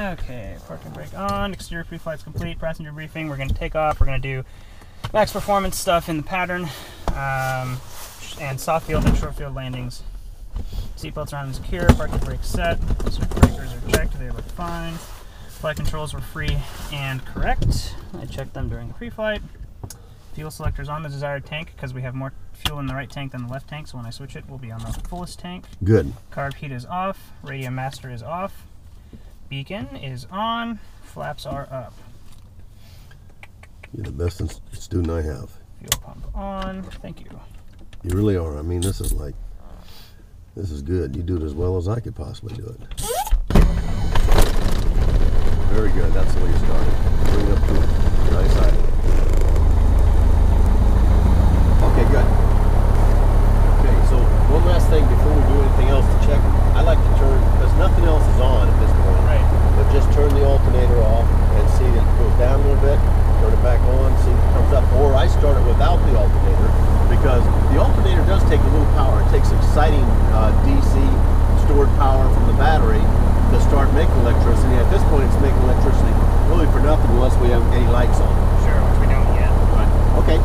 Okay, parking brake on, exterior pre-flight's complete, passenger briefing, we're gonna take off, we're gonna do max performance stuff in the pattern, and soft field and short field landings. Seatbelts are on and secure, parking brake set, circuit breakers are checked, they look fine. Flight controls were free and correct. I checked them during the pre-flight. Fuel selector's on the desired tank because we have more fuel in the right tank than the left tank, so when I switch it, we'll be on the fullest tank. Good. Carb heat is off, radio master is off, beacon is on, flaps are up. You're the best student I have. Fuel pump on, thank you. You really are. I mean, this is like, this is good. You do it as well as I could possibly do it. Very good, that's the way you started. Bring it up to the right side. Okay, good. Okay, so one last thing before we do anything else to check. I like to turn, because nothing else is on at this point. Right. But just turn the alternator off and see that it goes down a little bit, turn it back on, see if it comes up. Or I start it without the alternator, because the alternator does take a little power. It takes exciting DC stored power from the battery to start making electricity. At this point, it's making electricity really for nothing unless we have any lights on. Sure, which we don't yet. Right. Okay.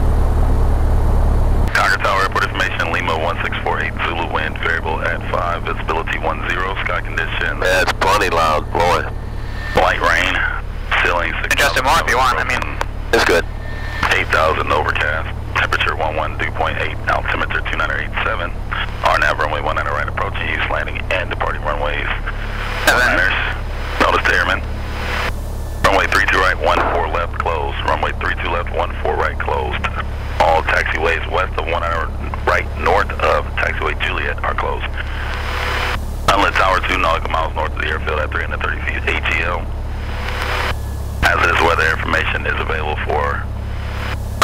Tiger Tower, report information, Lima 1648, Zulu wind, variable at 5, visibility 10, sky condition. That's plenty loud, boy. Light rain, ceiling 6. Adjust it more if you want, I mean. It's good. 8,000 overcast, temperature 11, dew point 8, altimeter 2987. RNAV runway 19 right, approaching east landing and departing runways. Niners, notice the airman. Runway 32 right, 14 left, closed. Runway 32 left, 14 right, closed. All taxiways west of 19 right, north of taxiway Juliet are closed. Unlit tower 2 nautical miles north of the airfield at 330 feet AGL. Hazardous weather information is available for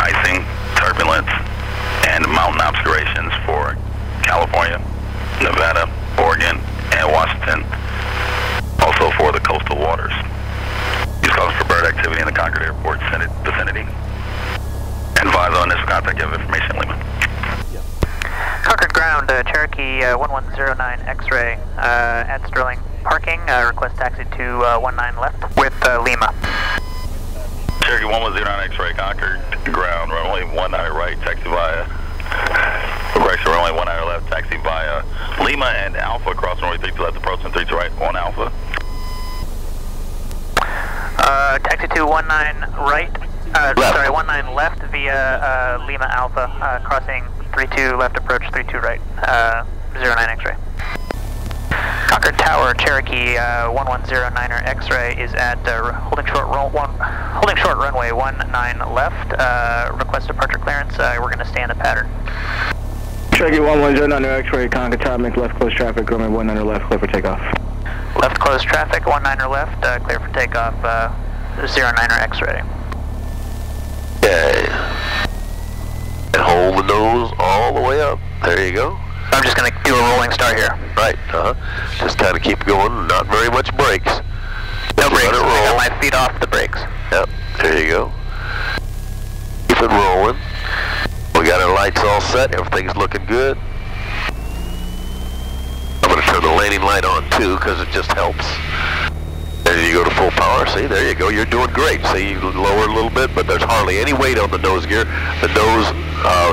icing, turbulence, and mountain obscurations for California, Nevada, Oregon, and Washington. Also for the coastal waters. Use calls for bird activity in the Concord Airport vicinity. Advise on this contact, you have information, Lima. Yeah. Concord ground, Cherokee 1109 X-ray at Sterling Parking. Request taxi to 19 left with Lima. Cherokee 1109 X-ray, Concord ground, runway 19 right, taxi via. Correction, runway 19 left, taxi via Lima and Alpha, cross runway 32 left, approach and 32 right on Alpha. Taxi to 19 right, sorry, 19 left via Lima Alpha, crossing 32 left, approach 32 right, 09 X-ray. Concord Tower, Cherokee 1109er X-ray is at holding short runway 19 left, request departure clearance, we're going to stay in the pattern. Cherokee 1109er X-ray, Concord Tower, make left close traffic, runway 19 left, clear for takeoff. Left closed traffic, 19 left, clear for takeoff, 09er X-ray. Okay. And hold the nose all the way up. There you go. I'm just going to do a rolling start here. Right, just kind of keep going, not very much brakes. No brakes, I got my feet off the brakes. Yep, there you go. Keep it rolling. We got our lights all set, everything's looking good. I'm going to turn the landing light on too, because it just helps. There you go to full power, see, there you go, you're doing great. See, you lower a little bit, but there's hardly any weight on the nose gear. The nose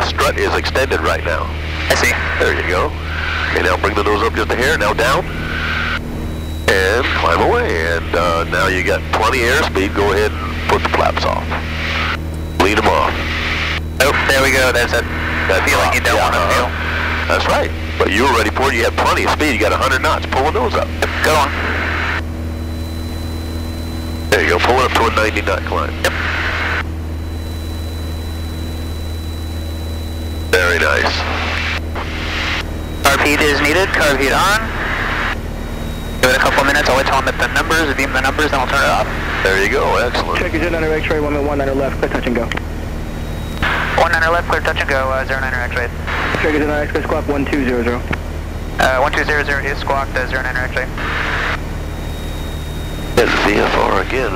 strut is extended right now. I see. There you go. Okay, now bring the nose up just a hair, now down, and climb away, and now you got plenty of airspeed, go ahead and put the flaps off. Lead them off. Oh, there we go, that's that feeling you don't want to feel. That's right, but you were ready for it, you had plenty of speed, you got 100 knots, pull the nose up. Go on. There you go, pull it up to a 90 knot climb. Yep. Very nice. Carb heat is needed, carb heat on. Give it a couple of minutes, I'll wait till I'm at the numbers, beam the numbers, then I'll turn it off. There you go, excellent. Check your 09er X-ray, 19 left, clear touch and go. 19er left, clear touch and go, 09er X-ray. Check your 09er X-ray, squawk 1200. 1200 is squawked, 09er X-ray. That's VFR again,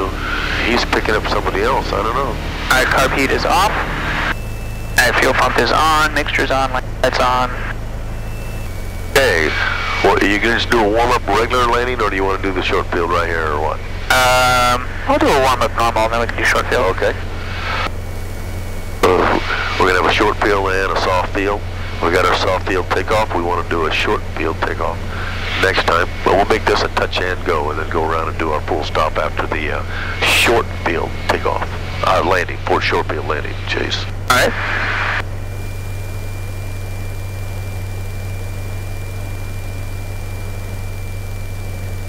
he's picking up somebody else, I don't know. Alright, carb heat is off. Alright, fuel pump is on, mixture's on, lights on. Okay, What, are you going to just do a warm-up regular landing, or do you want to do the short field right here, or what? I'll do a warm-up normal, and then we can do short field. Okay. We're going to have a short field and a soft field. We got our soft field takeoff. We want to do a short field takeoff next time, but we'll make this a touch and go, and then go around and do our full stop after the short field takeoff. Landing, port short field landing, Chase. All right.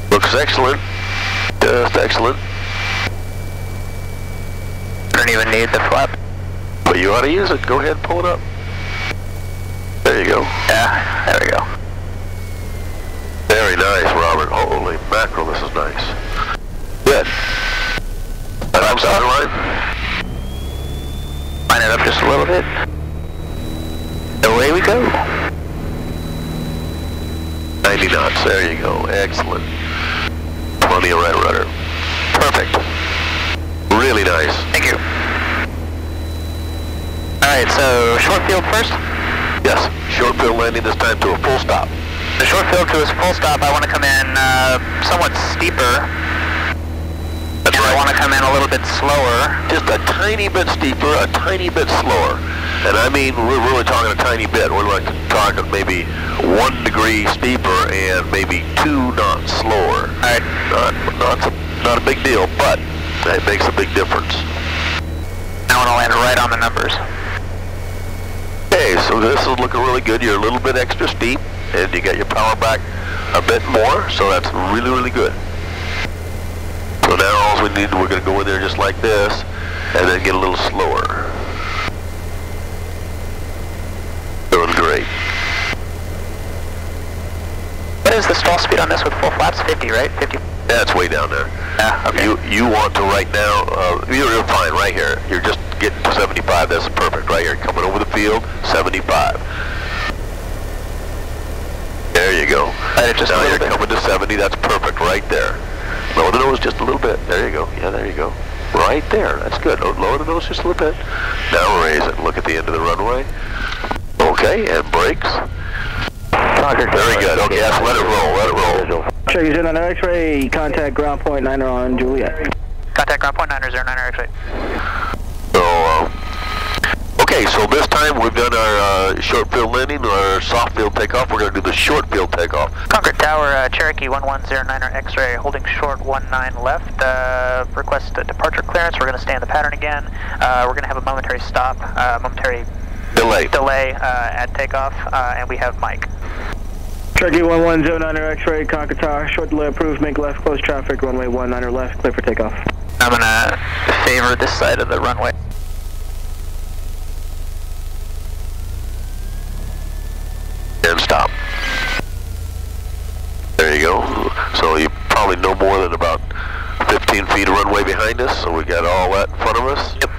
Looks excellent. Just excellent. Don't even need the flap. But you ought to use it. Go ahead and pull it up. There you go. Yeah, there we go. Very nice, Robert. Holy mackerel, this is nice. Good. I'm sideline. Line it up just a little bit. Away we go. 90 knots, there you go. Excellent. Plenty of right rudder. Perfect. Really nice. Thank you. Alright, so short field first? Yes, short field landing this time to a full stop. The short field to a full stop, I want to come in somewhat steeper. That's right. I want to come in a little bit slower. Just a tiny bit steeper, a tiny bit slower. And I mean, we're really talking a tiny bit. We're like talking maybe 1 degree steeper and maybe 2 knots slower. Right. Not a big deal, but it makes a big difference. I want to land right on the numbers. Okay, so this is looking really good. You're a little bit extra steep, and you got your power back a bit more, so that's really, really good. So now all we need, we're going to go in there just like this, and then get a little slower. What is the stall speed on this with full flaps? 50, right? 50. Yeah, it's way down there. Yeah, okay. You want to right now, you're fine right here. You're just getting to 75, that's perfect right here. Coming over the field, 75. There you go. And just now you're coming to 70, that's perfect right there. Lower the nose just a little bit. There you go. Yeah, there you go. Right there, that's good. Lower the nose just a little bit. Now raise it. Look at the end of the runway. Okay, and brakes. Very good. Okay, yes, let it roll, let it roll. Sure, you're in on X-ray, contact ground point 9er on Juliet. Contact ground point 9er, 09er X-ray. So, okay, so this time we've done our short field landing, our soft field takeoff. We're going to do the short field takeoff. Concord Tower, Cherokee 1109er X-ray, holding short 19 left. Request departure clearance. We're going to stay in the pattern again. We're going to have a momentary stop, momentary delay at takeoff, and we have Mike. Cherokee 1109er X-ray, Concord Tower, short delay approved, make left, close traffic, runway 19er left, clear for takeoff. I'm going to favor this side of the runway. And stop. There you go. So you probably no more than about 15 feet of runway behind us, so we got all that in front of us. Yep.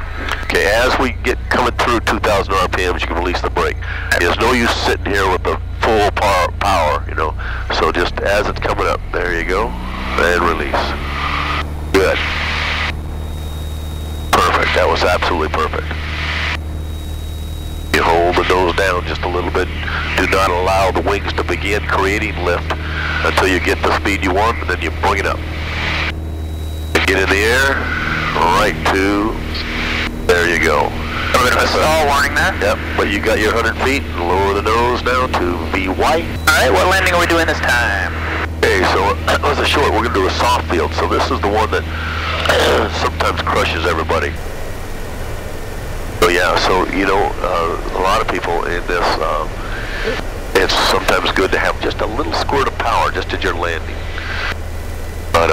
Okay, as we get coming through 2,000 RPMs, you can release the brake. There's no use sitting here with the full power, you know. So just as it's coming up, there you go, and release. Good. Perfect. That was absolutely perfect. You hold the nose down just a little bit. Do not allow the wings to begin creating lift until you get the speed you want, and then you bring it up. Get in the air, right to, there you go. A little bit of a stall warning there. Yep, but you got your 100 feet, lower the nose down to VY. Alright, what landing are we doing this time? Okay, so that was a short, we're going to do a soft field, so this is the one that sometimes crushes everybody. So yeah, so you know, a lot of people in this, it's sometimes good to have just a little squirt of power just at your landing. But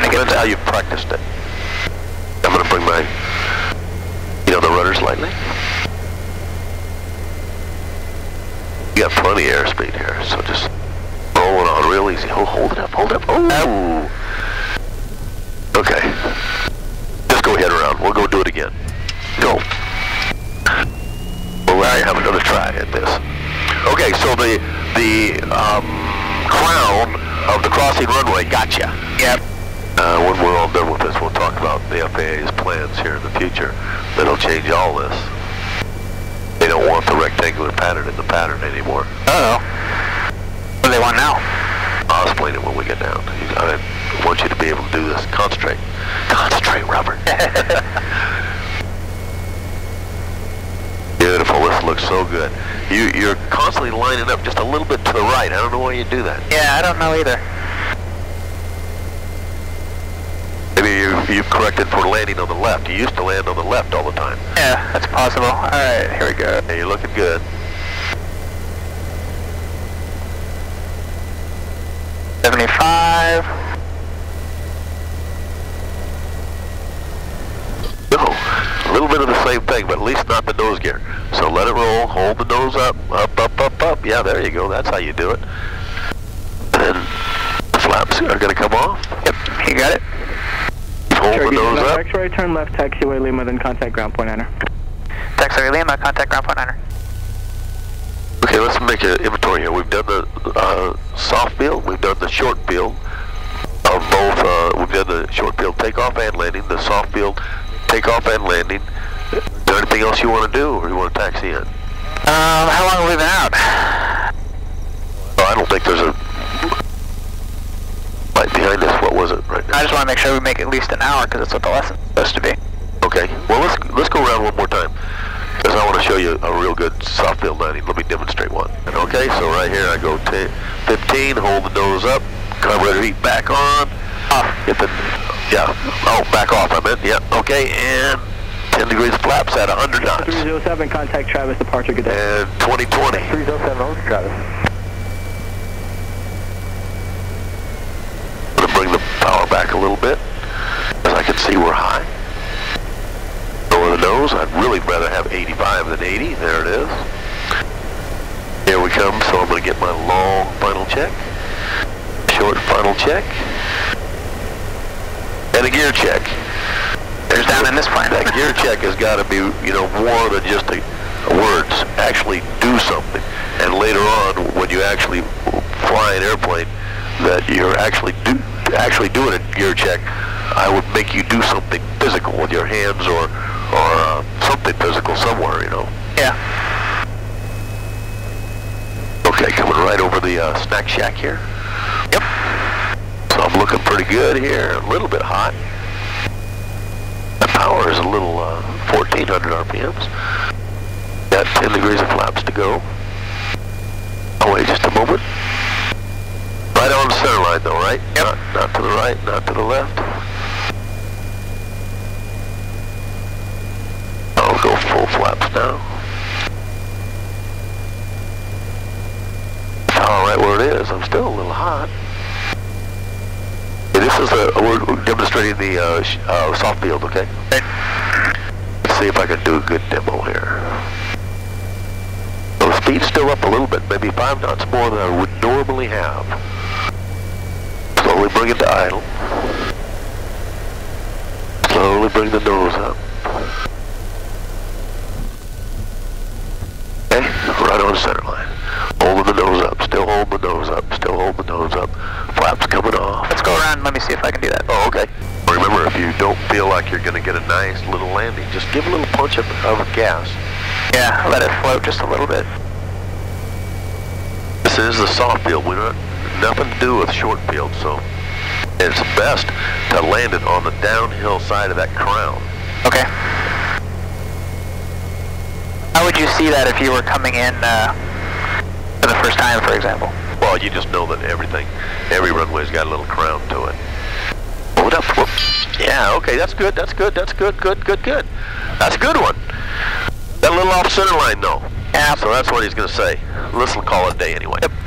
depends how you've practiced it. I'm going to bring my... the rudder slightly. You got plenty of airspeed here, so just roll it on real easy. Oh, hold it up, hold it up. Oh! Okay. Just go ahead around. We'll go do it again. Go. We'll have another try at this. Okay, so the crown of the crossing runway, gotcha. Yep. When we're all done with this, we'll talk about the FAA's plans here in the future that'll change all this. They don't want the rectangular pattern in the pattern anymore. Uh-oh. do they want now? I'll explain it when we get down. I want you to be able to do this. Concentrate. Concentrate, Robert. Beautiful. This looks so good. You're constantly lining up just a little bit to the right. I don't know why you do that. Yeah, I don't know either. Maybe you've corrected for landing on the left. You used to land on the left all the time. Yeah, that's possible. All right, here we go. Hey, you're looking good. No, a little bit of the same thing, but at least not the nose gear. So let it roll, hold the nose up, up, up, up, up. Yeah, there you go. That's how you do it. And the flaps are going to come off. Yep, you got it. Hold the nose up. X-ray, turn left, taxiway Lima, then contact ground point enter. Taxiway Lima, contact ground point enter. Okay, let's make an inventory here. We've done the soft field, we've done the short field of both, we've done the short field takeoff and landing, the soft field takeoff and landing. Is there anything else you want to do, or you want to taxi in? How long have we been out? Well, I don't think there's a light behind us. What was it right now? I just want to make sure we make at least an hour, because that's what the lesson's supposed to be. Okay, well, let's go around one more time, because I want to show you a real good soft field landing. Let me demonstrate one. And okay, so right here I go 15, hold the nose up, carburetor heat back on, get the, back off I meant, okay, and 10 degrees flaps at 100 knots. 307, contact Travis, departure, good day. And 2020. 307, hold Travis. I'm going to bring the power back a little bit, as I can see we're high. The nose, I'd really rather have 85 than 80. There it is. Here we come, so I'm going to get my long final check, short final check, and a gear check. There's down in this plane. That gear check has got to be, you know, more than just the words. Actually do something. And later on, when you actually fly an airplane, that you're actually doing a gear check, I would make you do something physical with your hands or something physical somewhere, you know. Yeah. Okay, coming right over the snack shack here. Yep. So I'm looking pretty good here, a little bit hot. The power is a little 1400 RPMs. Got 10 degrees of flaps to go. Oh, wait just a moment. Right on the center line though, right? Yep. Not to the right, not to the left. Go full flaps now. All right, where it is, I'm still a little hot. Yeah, this is we're demonstrating the soft field, okay? Let's see if I can do a good demo here. So the speed's still up a little bit, maybe 5 knots more than I would normally have. Slowly bring it to idle. Slowly bring the nose up. Right on the center line. Holding the nose up, still holding the nose up, still holding the nose up. Flaps coming off. Let's go around and let me see if I can do that. Oh, okay. Remember, if you don't feel like you're going to get a nice little landing, just give a little punch of gas. Yeah, let it float just a little bit. This is the soft field. We don't nothing to do with short field, so it's best to land it on the downhill side of that crown. Okay. How would you see that if you were coming in for the first time, for example? Well, you just know that every runway's got a little crown to it. Hold up, whoops. Yeah, okay, that's good. That's a good one. That little off center line, though. Yeah. So that's what he's going to say. Let's call it a day anyway. Yep.